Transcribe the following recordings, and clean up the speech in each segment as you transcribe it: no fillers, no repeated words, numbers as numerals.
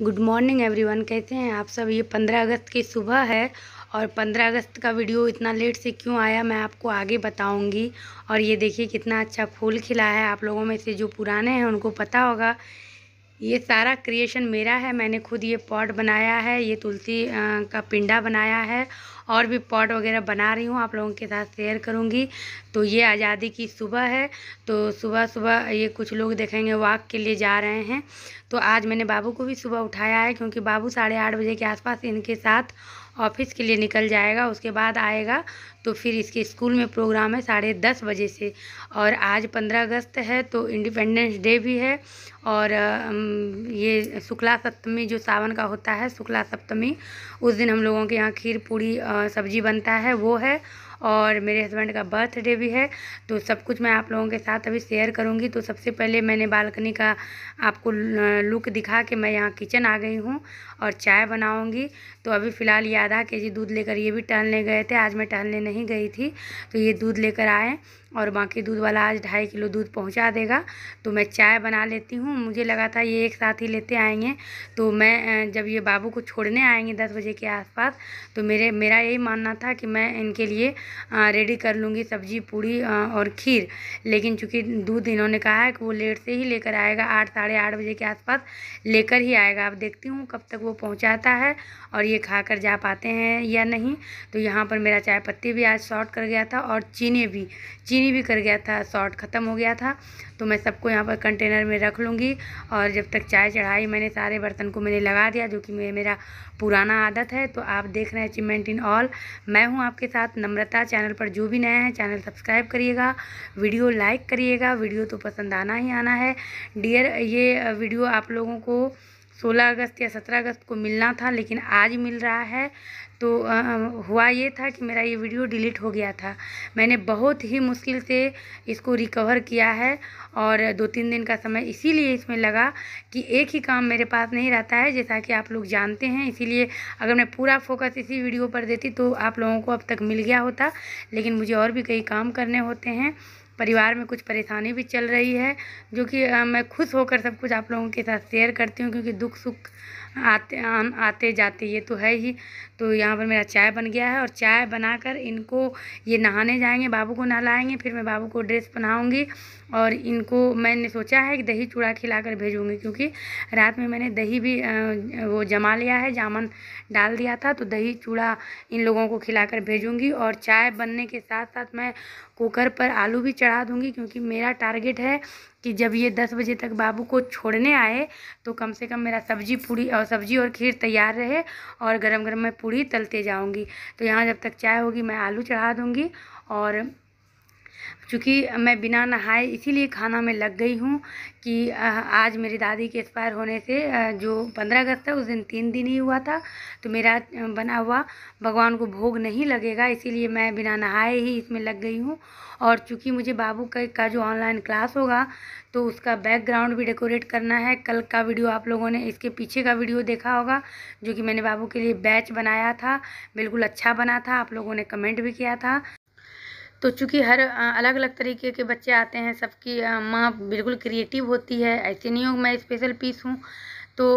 Good morning everyone, कैसे हैं आप सब। ये 15 अगस्त की सुबह है और 15 अगस्त का वीडियो इतना लेट से क्यों आया मैं आपको आगे बताऊंगी। और ये देखिए कितना अच्छा फूल खिला है। आप लोगों में से जो पुराने हैं उनको पता होगा ये सारा क्रिएशन मेरा है। मैंने खुद ये पॉट बनाया है, ये तुलसी का पिंडा बनाया है और भी पॉट वगैरह बना रही हूँ, आप लोगों के साथ शेयर करूँगी। तो ये आज़ादी की सुबह है, तो सुबह सुबह ये कुछ लोग देखेंगे वॉक के लिए जा रहे हैं। तो आज मैंने बाबू को भी सुबह उठाया है क्योंकि बाबू 8:30 बजे के आसपास इनके साथ ऑफिस के लिए निकल जाएगा, उसके बाद आएगा। तो फिर इसके स्कूल में प्रोग्राम है 10:30 बजे से। और आज 15 अगस्त है तो इंडिपेंडेंस डे भी है और ये शुक्ला सप्तमी जो सावन का होता है, शुक्ला सप्तमी, उस दिन हम लोगों के यहाँ खीर पूड़ी सब्जी बनता है वो है। और मेरे हस्बैंड का बर्थडे भी है। तो सब कुछ मैं आप लोगों के साथ अभी शेयर करूंगी। तो सबसे पहले मैंने बालकनी का आपको लुक दिखा के मैं यहाँ किचन आ गई हूँ और चाय बनाऊंगी। तो अभी फ़िलहाल ये आधा kg दूध लेकर, ये भी टहलने गए थे, आज मैं टहलने नहीं गई थी तो ये दूध लेकर आए और बाकी दूध वाला आज 2.5 किलो दूध पहुंचा देगा। तो मैं चाय बना लेती हूँ। मुझे लगा था ये एक साथ ही लेते आएंगे, तो मैं जब ये बाबू को छोड़ने आएंगे 10 बजे के आसपास तो मेरा यही मानना था कि मैं इनके लिए रेडी कर लूँगी सब्जी पूड़ी और खीर। लेकिन चूँकि दूध इन्होंने कहा है कि वो लेट से ही लेकर आएगा, 8-8:30 बजे के आसपास लेकर ही आएगा। अब देखती हूँ कब तक वो पहुँचाता है और ये खा कर जा पाते हैं या नहीं। तो यहाँ पर मेरा चाय पत्ती भी आज शॉर्ट कर गया था और चीनी भी कर गया था, शॉर्ट ख़त्म हो गया था। तो मैं सबको यहाँ पर कंटेनर में रख लूँगी। और जब तक चाय चढ़ाई मैंने सारे बर्तन को मैंने लगा दिया, जो कि मेरा पुराना आदत है। तो आप देख रहे हैं अचीवमेंट इन ऑल, मैं हूँ आपके साथ नम्रता। चैनल पर जो भी नया है चैनल सब्सक्राइब करिएगा, वीडियो लाइक करिएगा, वीडियो तो पसंद आना ही आना है। डियर, ये वीडियो आप लोगों को 16 अगस्त या 17 अगस्त को मिलना था लेकिन आज मिल रहा है। तो हुआ ये था कि मेरा ये वीडियो डिलीट हो गया था, मैंने बहुत ही मुश्किल से इसको रिकवर किया है और 2-3 दिन का समय इसीलिए इसमें लगा कि एक ही काम मेरे पास नहीं रहता है, जैसा कि आप लोग जानते हैं। इसीलिए अगर मैं पूरा फोकस इसी वीडियो पर देती तो आप लोगों को अब तक मिल गया होता, लेकिन मुझे और भी कई काम करने होते हैं। परिवार में कुछ परेशानी भी चल रही है, जो कि मैं खुश होकर सब कुछ आप लोगों के साथ शेयर करती हूँ क्योंकि दुख सुख आते जाते ये तो है ही। तो यहाँ पर मेरा चाय बन गया है और चाय बनाकर इनको, ये नहाने जाएंगे, बाबू को नहलाएंगे, फिर मैं बाबू को ड्रेस पहनाऊँगी। और इनको मैंने सोचा है कि दही चूड़ा खिलाकर भेजूँगी क्योंकि रात में मैंने दही भी वो जमा लिया है, जामुन डाल दिया था। तो दही चूड़ा इन लोगों को खिलाकर भेजूँगी। और चाय बनने के साथ साथ मैं कुकर पर आलू भी चढ़ा दूँगी क्योंकि मेरा टारगेट है कि जब ये 10 बजे तक बाबू को छोड़ने आए तो कम से कम मेरा सब्जी और खीर तैयार रहे और गरम गरम मैं पूड़ी तलते जाऊंगी। तो यहाँ जब तक चाय होगी मैं आलू चढ़ा दूंगी। और चूँकि मैं बिना नहाए इसीलिए खाना में लग गई हूँ कि आज मेरी दादी के एक्सपायर होने से जो 15 अगस्त है उस दिन 3 दिन ही हुआ था, तो मेरा बना हुआ भगवान को भोग नहीं लगेगा, इसीलिए मैं बिना नहाए ही इसमें लग गई हूँ। और चूँकि मुझे बाबू का जो ऑनलाइन क्लास होगा तो उसका बैकग्राउंड भी डेकोरेट करना है। कल का वीडियो आप लोगों ने इसके पीछे का वीडियो देखा होगा जो कि मैंने बाबू के लिए बैच बनाया था, बिल्कुल अच्छा बना था, आप लोगों ने कमेंट भी किया था। तो चूँकि हर अलग अलग तरीके के बच्चे आते हैं, सबकी माँ बिल्कुल क्रिएटिव होती है, ऐसे नहीं हो मैं स्पेशल पीस हूँ। तो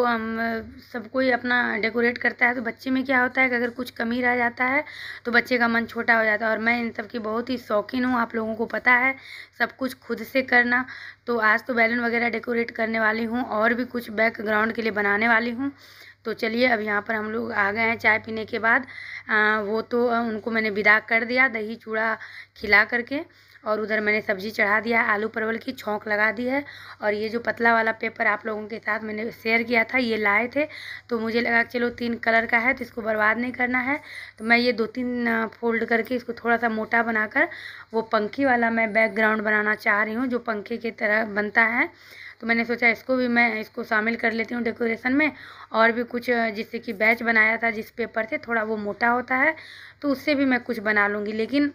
सब कोई अपना डेकोरेट करता है, तो बच्चे में क्या होता है कि अगर कुछ कमी रह जाता है तो बच्चे का मन छोटा हो जाता है। और मैं इन सब की बहुत ही शौकीन हूँ, आप लोगों को पता है, सब कुछ खुद से करना। तो आज तो बैलून वगैरह डेकोरेट करने वाली हूँ और भी कुछ बैकग्राउंड के लिए बनाने वाली हूँ। तो चलिए अब यहाँ पर हम लोग आ गए हैं चाय पीने के बाद। वो तो उनको मैंने विदा कर दिया दही चूड़ा खिला करके, और उधर मैंने सब्जी चढ़ा दिया, आलू परवल की छौंक लगा दी है। और ये जो पतला वाला पेपर आप लोगों के साथ मैंने शेयर किया था ये लाए थे, तो मुझे लगा चलो 3 कलर का है तो इसको बर्बाद नहीं करना है। तो मैं ये 2-3 फोल्ड करके इसको थोड़ा सा मोटा बनाकर वो पंखी वाला मैं बैकग्राउंड बनाना चाह रही हूँ, जो पंखे की तरह बनता है। तो मैंने सोचा इसको भी मैं इसको शामिल कर लेती हूँ डेकोरेशन में। और भी कुछ जिससे कि बैच बनाया था जिस पेपर से, थोड़ा वो मोटा होता है, तो उससे भी मैं कुछ बना लूँगी। लेकिन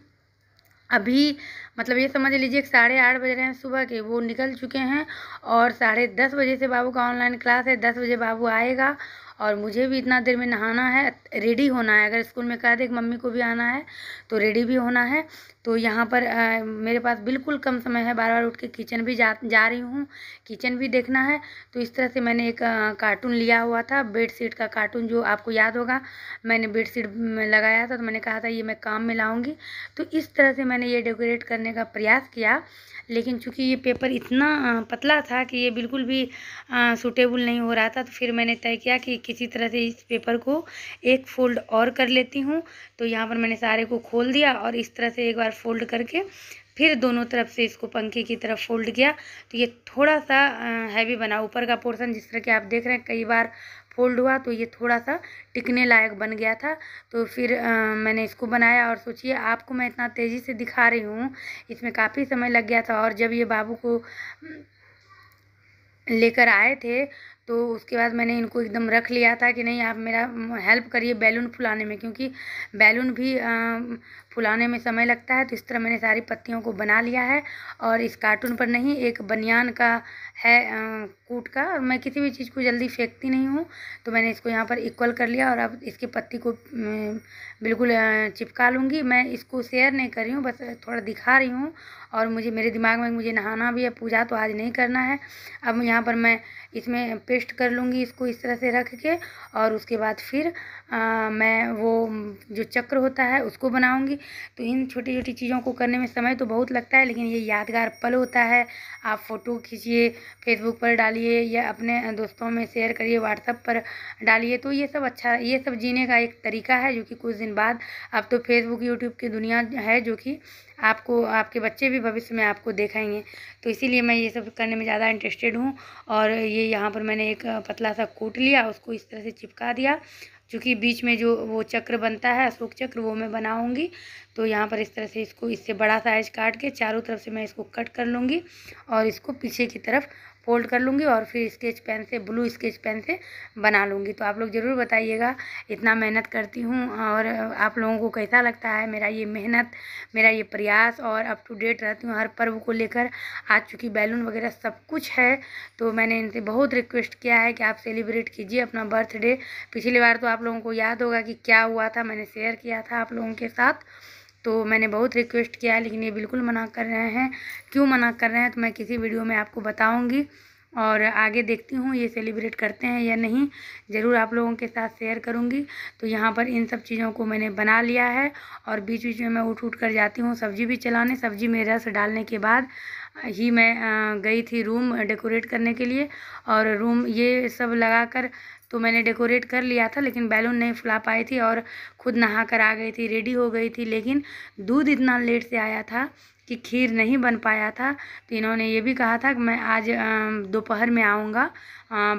अभी मतलब ये समझ लीजिए कि 8:30 बज रहे हैं सुबह के, वो निकल चुके हैं और 10:30 बजे से बाबू का ऑनलाइन क्लास है, 10 बजे बाबू आएगा और मुझे भी इतना देर में नहाना है, रेडी होना है। अगर स्कूल में कह दे कि मम्मी को भी आना है तो रेडी भी होना है। तो यहाँ पर मेरे पास बिल्कुल कम समय है, बार बार उठ के किचन भी जा रही हूँ, किचन भी देखना है। तो इस तरह से मैंने एक कार्टून लिया हुआ था, बेडशीट का कार्टून, जो आपको याद होगा मैंने बेडशीट लगाया था। तो मैंने कहा था ये मैं काम में लाऊँगी, तो इस तरह से मैंने ये डेकोरेट करने का प्रयास किया। लेकिन चूँकि ये पेपर इतना पतला था कि ये बिल्कुल भी सूटेबल नहीं हो रहा था, तो फिर मैंने तय किया कि किसी तरह से इस पेपर को एक फोल्ड और कर लेती हूँ। तो यहाँ पर मैंने सारे को खोल दिया और इस तरह से एक बार फोल्ड करके फिर दोनों तरफ से इसको पंखे की तरफ फोल्ड किया। तो ये थोड़ा सा हैवी बना, ऊपर का पोर्शन जिस तरह कि आप देख रहे हैं कई बार फोल्ड हुआ, तो ये थोड़ा सा टिकने लायक बन गया था। तो फिर मैंने इसको बनाया। और सोचिए आपको मैं इतना तेज़ी से दिखा रही हूँ, इसमें काफ़ी समय लग गया था। और जब ये बाबू को लेकर आए थे तो उसके बाद मैंने इनको एकदम रख लिया था कि नहीं आप मेरा हेल्प करिए बैलून फुलाने में, क्योंकि बैलून भी फुलाने में समय लगता है। तो इस तरह मैंने सारी पत्तियों को बना लिया है। और इस कार्टून पर नहीं, एक बनियान का है कूट का, और मैं किसी भी चीज़ को जल्दी फेंकती नहीं हूँ। तो मैंने इसको यहाँ पर इक्वल कर लिया और अब इसकी पत्ती को बिल्कुल चिपका लूँगी। मैं इसको शेयर नहीं कर रही हूँ, बस थोड़ा दिखा रही हूँ। और मेरे दिमाग में मुझे नहाना भी है, पूजा तो आज नहीं करना है। अब यहाँ पर मैं इसमें पेस्ट कर लूँगी इसको इस तरह से रख के, और उसके बाद फिर मैं वो जो चक्र होता है उसको बनाऊँगी। तो इन छोटी छोटी चीज़ों को करने में समय तो बहुत लगता है, लेकिन ये यादगार पल होता है। आप फ़ोटो खींचिए, फेसबुक पर डालिए या अपने दोस्तों में शेयर करिए, व्हाट्सएप पर डालिए। तो ये सब अच्छा, ये सब जीने का एक तरीका है, जो कि कुछ दिन बाद अब तो फेसबुक यूट्यूब की दुनिया है, जो कि आपको आपके बच्चे भी भविष्य में आपको देखेंगे। तो इसीलिए मैं ये सब करने में ज़्यादा इंटरेस्टेड हूँ। और ये यहाँ पर मैंने एक पतला सा कोट लिया, उसको इस तरह से चिपका दिया। चूँकि बीच में जो वो चक्र बनता है अशोक चक्र, वो मैं बनाऊंगी। तो यहाँ पर इस तरह से इसको इससे बड़ा साइज काट के चारों तरफ से मैं इसको कट कर लूँगी और इसको पीछे की तरफ फोल्ड कर लूँगी और फिर स्केच पेन से, ब्लू स्केच पेन से बना लूँगी। तो आप लोग ज़रूर बताइएगा, इतना मेहनत करती हूँ और आप लोगों को कैसा लगता है मेरा ये मेहनत, मेरा ये प्रयास। और अप टू डेट रहती हूँ हर पर्व को लेकर। आज चूँकि बैलून वगैरह सब कुछ है, तो मैंने इनसे बहुत रिक्वेस्ट किया है कि आप सेलिब्रेट कीजिए अपना बर्थडे। पिछली बार तो आप लोगों को याद होगा कि क्या हुआ था, मैंने शेयर किया था आप लोगों के साथ। तो मैंने बहुत रिक्वेस्ट किया है, लेकिन ये बिल्कुल मना कर रहे हैं। क्यों मना कर रहे हैं तो मैं किसी वीडियो में आपको बताऊंगी। और आगे देखती हूँ ये सेलिब्रेट करते हैं या नहीं, ज़रूर आप लोगों के साथ शेयर करूँगी। तो यहाँ पर इन सब चीज़ों को मैंने बना लिया है। और बीच बीच में मैं उठ कर जाती हूँ सब्ज़ी भी चलाने। सब्ज़ी में रस डालने के बाद ही मैं गई थी रूम डेकोरेट करने के लिए। और रूम ये सब लगा कर तो मैंने डेकोरेट कर लिया था, लेकिन बैलून नहीं फुला पाई थी। और ख़ुद नहा कर आ गई थी, रेडी हो गई थी, लेकिन दूध इतना लेट से आया था कि खीर नहीं बन पाया था। तो इन्होंने ये भी कहा था कि मैं आज दोपहर में आऊँगा,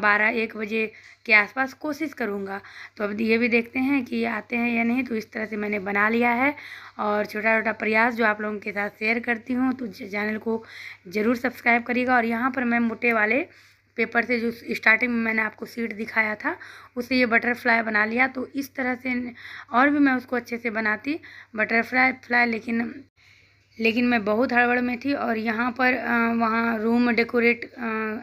12-1 बजे के आसपास कोशिश करूँगा। तो अब ये भी देखते हैं कि ये आते हैं या नहीं। तो इस तरह से मैंने बना लिया है। और छोटा छोटा प्रयास जो आप लोगों के साथ शेयर करती हूँ, तो चैनल को ज़रूर सब्सक्राइब करिएगा। और यहाँ पर मैं मोटे वाले पेपर से, जो स्टार्टिंग में मैंने आपको सीट दिखाया था, उससे ये बटरफ्लाई बना लिया। तो इस तरह से और भी मैं उसको अच्छे से बनाती बटरफ्लाई, लेकिन मैं बहुत हड़बड़ में थी। और यहाँ पर वहाँ रूम डेकोरेट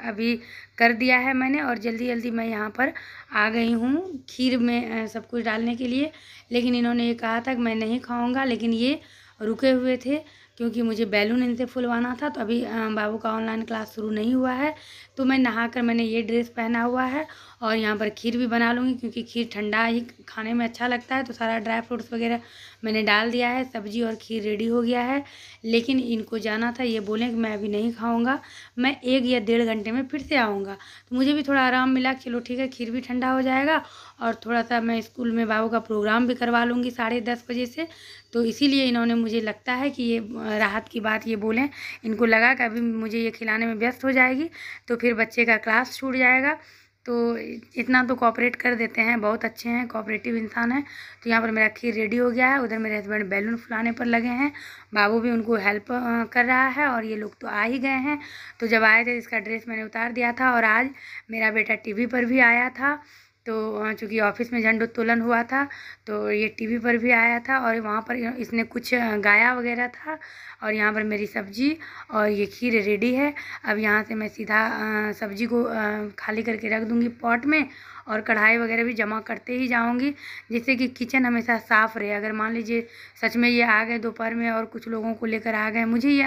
अभी कर दिया है मैंने, और जल्दी जल्दी मैं यहाँ पर आ गई हूँ खीर में सब कुछ डालने के लिए। लेकिन इन्होंने ये कहा था कि मैं नहीं खाऊँगा, लेकिन ये रुके हुए थे क्योंकि मुझे बैलून इनसे फुलवाना था। तो अभी बाबू का ऑनलाइन क्लास शुरू नहीं हुआ है। तो मैं नहाकर मैंने ये ड्रेस पहना हुआ है और यहाँ पर खीर भी बना लूँगी, क्योंकि खीर ठंडा ही खाने में अच्छा लगता है। तो सारा ड्राई फ्रूट्स वगैरह मैंने डाल दिया है, सब्जी और खीर रेडी हो गया है। लेकिन इनको जाना था, ये बोलें कि मैं अभी नहीं खाऊँगा, मैं 1 या 1.5 घंटे में फिर से आऊँगा। तो मुझे भी थोड़ा आराम मिला, चलो ठीक है, खीर भी ठंडा हो जाएगा और थोड़ा सा मैं स्कूल में बाबू का प्रोग्राम भी करवा लूँगी 10:30 बजे से। तो इसीलिए इन्होंने, मुझे लगता है कि ये राहत की बात ये बोलें, इनको लगा कि अभी मुझे ये खिलाने में व्यस्त हो जाएगी तो फिर बच्चे का क्लास छूट जाएगा। तो इतना तो कॉपरेट कर देते हैं, बहुत अच्छे हैं, कॉपरेटिव इंसान हैं। तो यहाँ पर मेरा खीर रेडी हो गया है। उधर मेरे हस्बैंड बैलून फुलाने पर लगे हैं, बाबू भी उनको हेल्प कर रहा है। और ये लोग तो आ ही गए हैं। तो जब आए थे इसका ड्रेस मैंने उतार दिया था। और आज मेरा बेटा टीवी पर भी आया था, तो चूँकि ऑफिस में झंडोत्तोलन हुआ था तो ये टीवी पर भी आया था और वहाँ पर इसने कुछ गाया वगैरह था। और यहाँ पर मेरी सब्जी और ये खीर रेडी है। अब यहाँ से मैं सीधा सब्जी को खाली करके रख दूँगी पॉट में और कढ़ाई वगैरह भी जमा करते ही जाऊँगी, जिससे कि किचन हमेशा साफ़ रहे। अगर मान लीजिए सच में ये आ गए दोपहर में और कुछ लोगों को लेकर आ गए, मुझे ये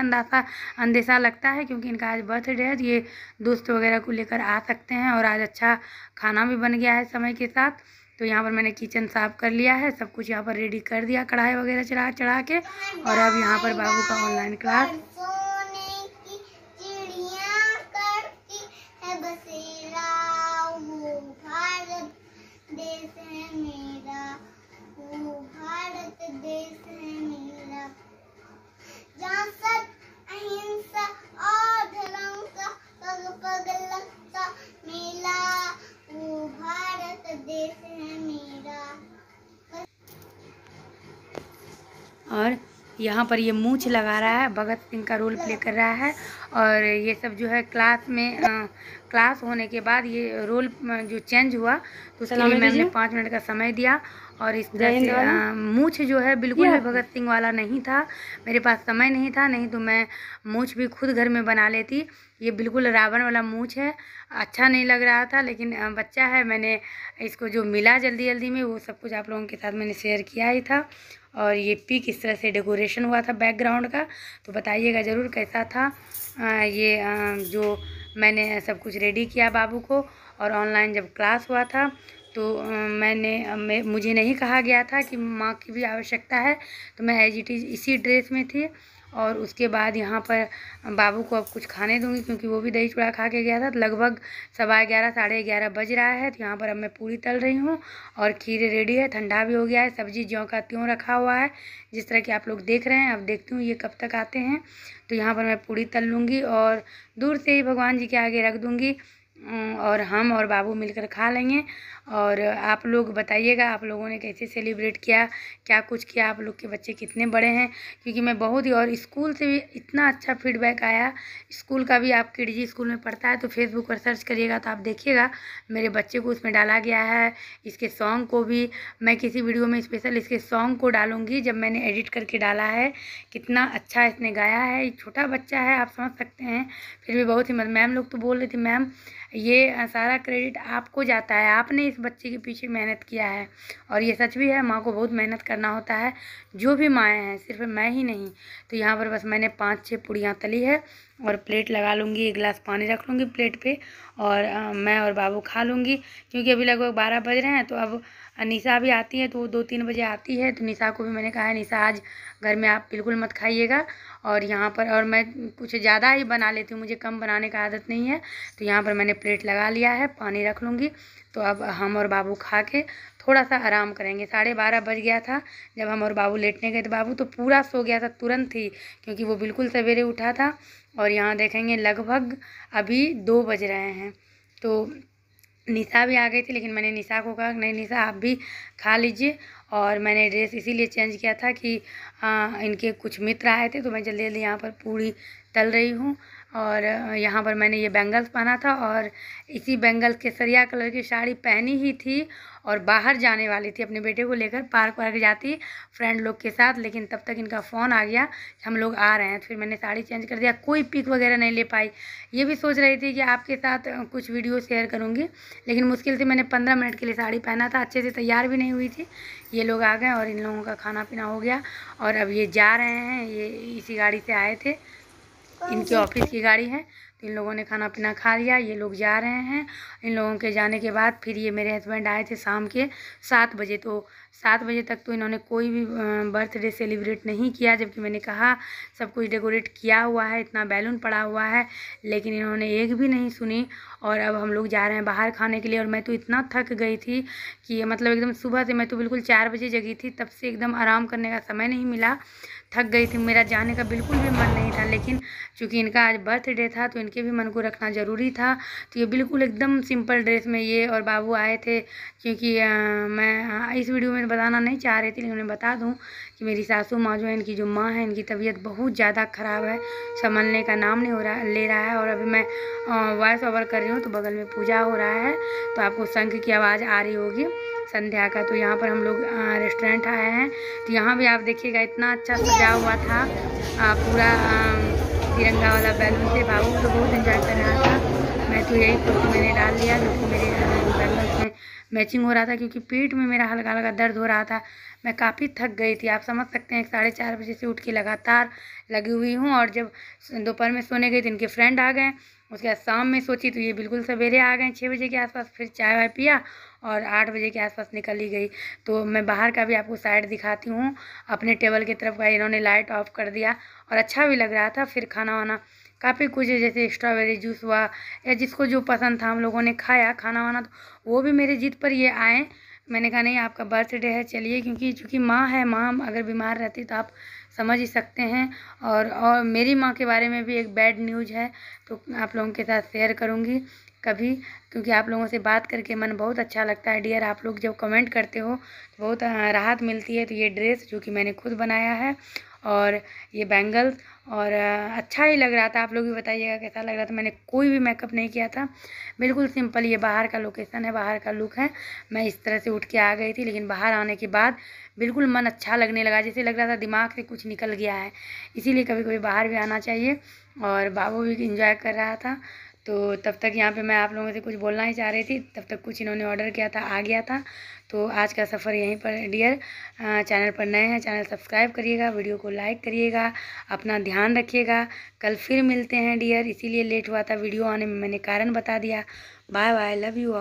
अंदेशा लगता है क्योंकि इनका आज बर्थडे है, ये दोस्त वगैरह को लेकर आ सकते हैं। और आज अच्छा खाना भी बन गया है समय के साथ। तो यहाँ पर मैंने किचन साफ़ कर लिया है, सब कुछ यहाँ पर रेडी कर दिया, कढ़ाई वगैरह चढ़ा चढ़ा के। और अब यहाँ पर बाबू का ऑनलाइन क्लास और यहाँ पर ये मूछ लगा रहा है, भगत सिंह का रोल प्ले कर रहा है। और ये सब जो है क्लास में क्लास होने के बाद ये रोल जो चेंज हुआ तो उसके लिए मैंने 5 मिनट का समय दिया। और इस तरह से मूछ जो है बिल्कुल भी भगत सिंह वाला नहीं था, मेरे पास समय नहीं था, नहीं तो मैं मूछ भी खुद घर में बना लेती। ये बिल्कुल रावण वाला मूछ है, अच्छा नहीं लग रहा था, लेकिन बच्चा है, मैंने इसको जो मिला जल्दी जल्दी में वो सब कुछ आप लोगों के साथ मैंने शेयर किया ही था। और ये पिक इस तरह से डेकोरेशन हुआ था बैकग्राउंड का, तो बताइएगा ज़रूर कैसा था। ये जो मैंने सब कुछ रेडी किया बाबू को। और ऑनलाइन जब क्लास हुआ था तो मुझे नहीं कहा गया था कि माँ की भी आवश्यकता है, तो मैं एज इट इज़ इसी ड्रेस में थी। और उसके बाद यहाँ पर बाबू को अब कुछ खाने दूँगी क्योंकि वो भी दही चूड़ा खा के गया था। तो लगभग 11:15 साढ़े 11 बज रहा है। तो यहाँ पर अब मैं पूरी तल रही हूँ और खीर रेडी है, ठंडा भी हो गया है, सब्जी ज्यों का त्यों रखा हुआ है जिस तरह कि आप लोग देख रहे हैं। अब देखती हूँ ये कब तक आते हैं। तो यहाँ पर मैं पूरी तल लूँगी और दूर से ही भगवान जी के आगे रख दूँगी और हम और बाबू मिलकर खा लेंगे। और आप लोग बताइएगा आप लोगों ने कैसे सेलिब्रेट किया, क्या कुछ किया, आप लोग के बच्चे कितने बड़े हैं, क्योंकि मैं बहुत ही और स्कूल से भी इतना अच्छा फीडबैक आया। स्कूल का भी, आप किडजी स्कूल में पढ़ता है तो फेसबुक पर सर्च करिएगा तो आप देखिएगा मेरे बच्चे को उसमें डाला गया है। इसके सॉन्ग को भी मैं किसी वीडियो में स्पेशल इसके सॉन्ग को डालूँगी जब मैंने एडिट करके डाला है। कितना अच्छा इसने गाया है, छोटा बच्चा है, आप समझ सकते हैं। फिर भी बहुत ही मैम लोग तो बोल रही थी, मैम ये सारा क्रेडिट आपको जाता है, आपने इस बच्चे के पीछे मेहनत किया है। और ये सच भी है, माँ को बहुत मेहनत करना होता है, जो भी माएँ हैं, सिर्फ मैं ही नहीं। तो यहाँ पर बस मैंने 5-6 पूड़ियाँ तली है और प्लेट लगा लूँगी, 1 गिलास पानी रख लूँगी प्लेट पे और मैं और बाबू खा लूँगी। क्योंकि अभी लगभग 12 बज रहे हैं, तो अब निशा भी आती है, तो वो 2-3 बजे आती है। तो निशा को भी मैंने कहा है निशा आज घर में आप बिल्कुल मत खाइएगा। और यहाँ पर और मैं कुछ ज़्यादा ही बना लेती हूँ, मुझे कम बनाने का आदत नहीं है। तो यहाँ पर मैंने प्लेट लगा लिया है, पानी रख लूँगी। तो अब हम और बाबू खा के थोड़ा सा आराम करेंगे। 12:30 बज गया था जब हम और बाबू लेटने गए, तो बाबू तो पूरा सो गया था तुरंत ही, क्योंकि वो बिल्कुल सवेरे उठा था। और यहाँ देखेंगे लगभग अभी 2 बज रहे हैं। तो निशा भी आ गई थी, लेकिन मैंने निशा को कहा नहीं निशा आप भी खा लीजिए। और मैंने ड्रेस इसीलिए चेंज किया था कि इनके कुछ मित्र आए थे। तो मैं जल्दी जल्दी यहाँ पर पूरी तल रही हूँ। और यहाँ पर मैंने ये बैंगल्स पहना था और इसी बैंगल्स के सरिया कलर की साड़ी पहनी ही थी और बाहर जाने वाली थी अपने बेटे को लेकर, पार्क वार्क जाती फ्रेंड लोग के साथ। लेकिन तब तक इनका फ़ोन आ गया हम लोग आ रहे हैं, तो फिर मैंने साड़ी चेंज कर दिया। कोई पिक वगैरह नहीं ले पाई। ये भी सोच रही थी कि आपके साथ कुछ वीडियो शेयर करूँगी, लेकिन मुश्किल से मैंने 15 मिनट के लिए साड़ी पहना था, अच्छे से तैयार भी नहीं हुई थी। ये लोग आ गए और इन लोगों का खाना पीना हो गया और अब ये जा रहे हैं। ये इसी गाड़ी से आए थे, इनके ऑफिस की गाड़ी है। तो इन लोगों ने खाना पीना खा लिया, ये लोग जा रहे हैं। इन लोगों के जाने के बाद फिर ये मेरे हस्बैंड आए थे शाम के 7 बजे। तो 7 बजे तक तो इन्होंने कोई भी बर्थडे सेलिब्रेट नहीं किया, जबकि मैंने कहा सब कुछ डेकोरेट किया हुआ है, इतना बैलून पड़ा हुआ है, लेकिन इन्होंने एक भी नहीं सुनी। और अब हम लोग जा रहे हैं बाहर खाने के लिए। और मैं तो इतना थक गई थी कि मतलब एकदम सुबह से मैं तो बिल्कुल 4 बजे जगी थी, तब से एकदम आराम करने का समय नहीं मिला, थक गई थी। मेरा जाने का बिल्कुल भी मन नहीं था, लेकिन चूँकि इनका आज बर्थडे था तो इनके भी मन को रखना ज़रूरी था। तो ये बिल्कुल एकदम सिंपल ड्रेस में ये और बाबू आए थे, क्योंकि मैं इस वीडियो में मैं बताना नहीं चाह रही थी, लेकिन उन्हें बता दूं कि मेरी सासू माँ जो है, इनकी जो माँ है, इनकी तबीयत बहुत ज़्यादा ख़राब है, संभलने का नाम नहीं ले रहा है। और अभी मैं वॉइस ओवर कर रही हूँ तो बगल में पूजा हो रहा है, तो आपको शंख की आवाज़ आ रही होगी संध्या का। तो यहाँ पर हम लोग रेस्टोरेंट आए हैं, तो यहाँ भी आप देखिएगा इतना अच्छा सजा हुआ था, पूरा तिरंगा वाला बैलून से। बाबू तो बहुत एंजॉय कर रहा था, मैं तो यही फोटो मैंने डाल लिया जो कि मेरे बैलून में मैचिंग हो रहा था, क्योंकि पेट में मेरा हल्का हल्का दर्द हो रहा था। मैं काफ़ी थक गई थी, आप समझ सकते हैं। 4:30 बजे से उठ के लगातार लगी हुई हूँ, और जब दोपहर में सोने गई तो इनके फ्रेंड आ गए, उसके बाद शाम में सोची तो ये बिल्कुल सवेरे आ गए 6 बजे के आसपास। फिर चाय वाय पिया और 8 बजे के आसपास निकली गई। तो मैं बाहर का भी आपको साइड दिखाती हूँ, अपने टेबल की तरफ का इन्होंने लाइट ऑफ कर दिया और अच्छा भी लग रहा था। फिर खाना वाना काफ़ी कुछ जैसे स्ट्रॉबेरी जूस हुआ या जिसको जो पसंद था हम लोगों ने खाया खाना वाना। तो वो भी मेरे जिद पर ये आए, मैंने कहा नहीं आपका बर्थडे है चलिए, क्योंकि माँ है, माँ अगर बीमार रहती तो आप समझ ही सकते हैं। और मेरी माँ के बारे में भी एक बैड न्यूज़ है तो आप लोगों के साथ शेयर करूँगी कभी, क्योंकि आप लोगों से बात करके मन बहुत अच्छा लगता है डियर। आप लोग जब कमेंट करते हो तो बहुत राहत मिलती है। तो ये ड्रेस जो कि मैंने खुद बनाया है, और ये बैंगल्स, और अच्छा ही लग रहा था। आप लोग भी बताइएगा कैसा लग रहा था। मैंने कोई भी मेकअप नहीं किया था, बिल्कुल सिंपल। ये बाहर का लोकेशन है, बाहर का लुक है। मैं इस तरह से उठ के आ गई थी, लेकिन बाहर आने के बाद बिल्कुल मन अच्छा लगने लगा, जैसे लग रहा था दिमाग से कुछ निकल गया है। इसीलिए कभी कभी बाहर भी आना चाहिए। और बाबू भी इंजॉय कर रहा था। तो तब तक यहाँ पे मैं आप लोगों से कुछ बोलना ही चाह रही थी, तब तक कुछ इन्होंने ऑर्डर किया था आ गया था। तो आज का सफ़र यहीं पर डियर। चैनल पर नए हैं, चैनल सब्सक्राइब करिएगा, वीडियो को लाइक करिएगा, अपना ध्यान रखिएगा। कल फिर मिलते हैं डियर। इसीलिए लेट हुआ था वीडियो आने में, मैंने कारण बता दिया। Bye bye, love you.